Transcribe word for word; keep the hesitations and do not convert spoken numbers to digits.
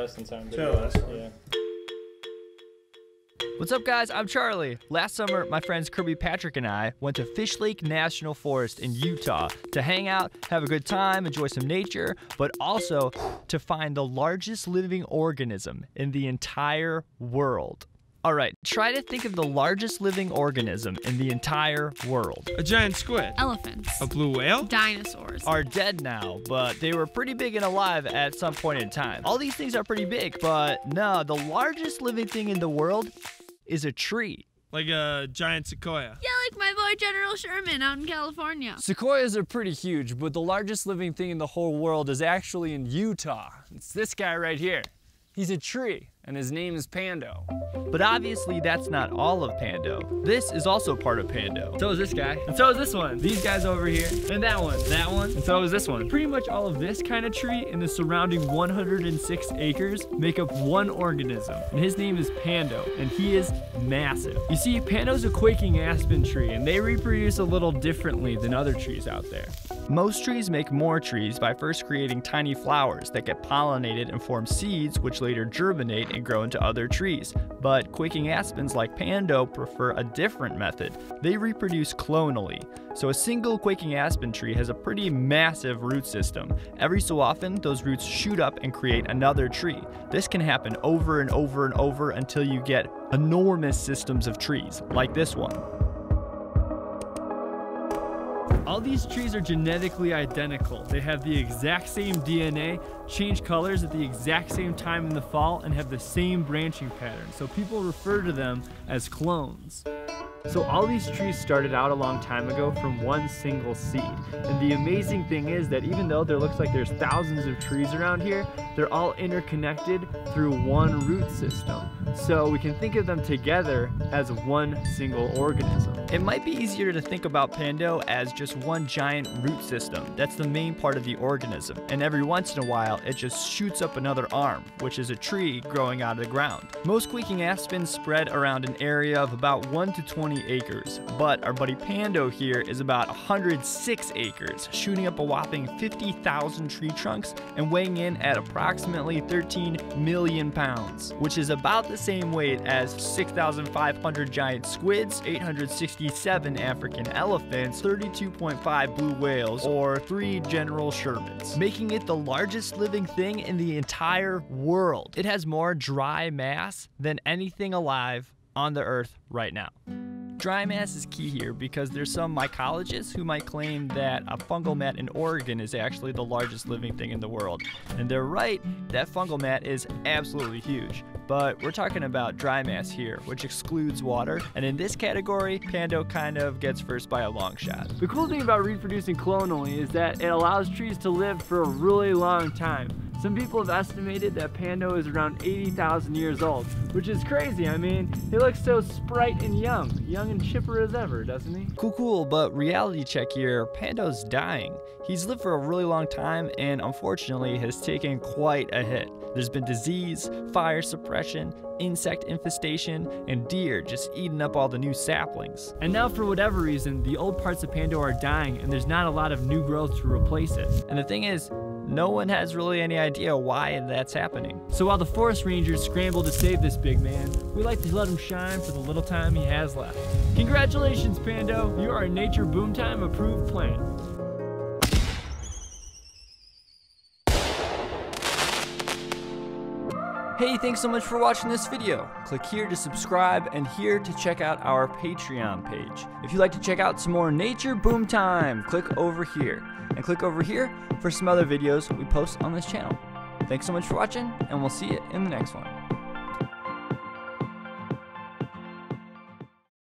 last and time video. Last yeah. What's up, guys? I'm Charlie. Last summer, my friends Kirby, Patrick, and I went to Fish Lake National Forest in Utah to hang out, have a good time, enjoy some nature, but also to find the largest living organism in the entire world. All right, try to think of the largest living organism in the entire world. A giant squid. Elephants. A blue whale. Dinosaurs. Are dead now, but they were pretty big and alive at some point in time. All these things are pretty big, but no, the largest living thing in the world is a tree. Like a giant sequoia. Yeah, like my boy General Sherman out in California. Sequoias are pretty huge, but the largest living thing in the whole world is actually in Utah. It's this guy right here. He's a tree, and his name is Pando. But obviously, that's not all of Pando. This is also part of Pando. So is this guy, and so is this one. These guys over here, and that one, that one, and so is this one. Pretty much all of this kind of tree and the surrounding one hundred six acres make up one organism, and his name is Pando, and he is massive. You see, Pando's a quaking aspen tree, and they reproduce a little differently than other trees out there. Most trees make more trees by first creating tiny flowers that get pollinated and form seeds, which later germinate and grow into other trees. But quaking aspens like Pando prefer a different method. They reproduce clonally. So a single quaking aspen tree has a pretty massive root system. Every so often, those roots shoot up and create another tree. This can happen over and over and over until you get enormous systems of trees, like this one. All these trees are genetically identical. They have the exact same D N A, change colors at the exact same time in the fall, and have the same branching pattern. So people refer to them as clones. So all these trees started out a long time ago from one single seed. And the amazing thing is that even though there looks like there's thousands of trees around here, they're all interconnected through one root system. So we can think of them together as one single organism. It might be easier to think about Pando as just one giant root system. That's the main part of the organism. And every once in a while, it just shoots up another arm, which is a tree growing out of the ground. Most quaking aspens spread around an area of about one to twenty acres, but our buddy Pando here is about one hundred six acres, shooting up a whopping fifty thousand tree trunks and weighing in at approximately thirteen million pounds, which is about the same weight as six thousand five hundred giant squids, eight hundred sixty-seven African elephants, thirty-two point five blue whales, or three General Shermans, making it the largest living thing in the entire world. It has more dry mass than anything alive on the earth right now. Dry mass is key here because there's some mycologists who might claim that a fungal mat in Oregon is actually the largest living thing in the world. And they're right, that fungal mat is absolutely huge. But we're talking about dry mass here, which excludes water. And in this category, Pando kind of gets first by a long shot. The cool thing about reproducing clonally is that it allows trees to live for a really long time. Some people have estimated that Pando is around eighty thousand years old, which is crazy. I mean, he looks so spry and young, young and chipper as ever, doesn't he? Cool, cool, but reality check here, Pando's dying. He's lived for a really long time and unfortunately has taken quite a hit. There's been disease, fire suppression, insect infestation, and deer just eating up all the new saplings. And now for whatever reason, the old parts of Pando are dying and there's not a lot of new growth to replace it. And the thing is, no one has really any idea why that's happening. So while the forest rangers scramble to save this big man, we like to let him shine for the little time he has left. Congratulations, Pando! You are a Nature Boomtime approved plant. Hey, thanks so much for watching this video. Click here to subscribe and here to check out our Patreon page. If you'd like to check out some more Nature Boomtime, click over here. And click over here for some other videos we post on this channel. Thanks so much for watching, and we'll see you in the next one.